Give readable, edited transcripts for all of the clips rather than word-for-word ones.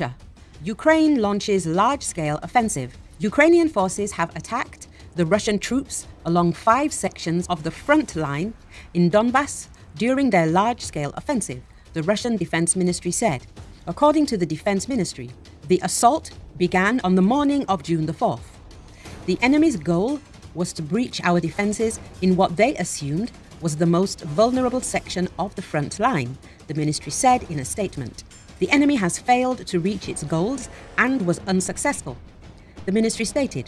Russia. Ukraine launches large-scale offensive. Ukrainian forces have attacked the Russian troops along 5 sections of the front line in Donbass during their large-scale offensive, the Russian Defense Ministry said. According to the Defense Ministry, the assault began on the morning of June the 4th. The enemy's goal was to breach our defenses in what they assumed was the most vulnerable section of the front line, the ministry said in a statement. The enemy has failed to reach its goals and was unsuccessful, the ministry stated.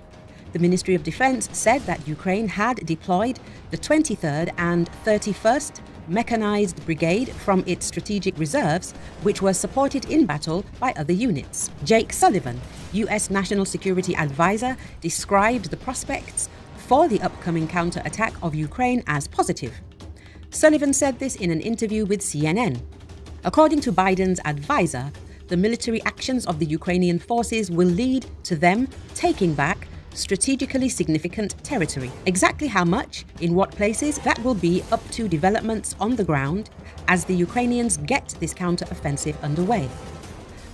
The Ministry of Defense said that Ukraine had deployed the 23rd and 31st Mechanized Brigade from its strategic reserves, which were supported in battle by other units. Jake Sullivan, US National Security Advisor, described the prospects for the upcoming counterattack of Ukraine as positive. Sullivan said this in an interview with CNN. According to Biden's advisor, the military actions of the Ukrainian forces will lead to them taking back strategically significant territory. Exactly how much, in what places, that will be up to developments on the ground as the Ukrainians get this counter-offensive underway.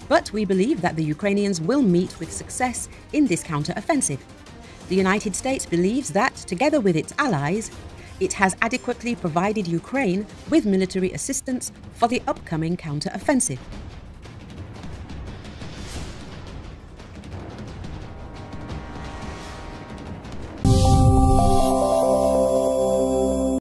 But we believe that the Ukrainians will meet with success in this counter-offensive. The United States believes that, together with its allies, it has adequately provided Ukraine with military assistance for the upcoming counter-offensive.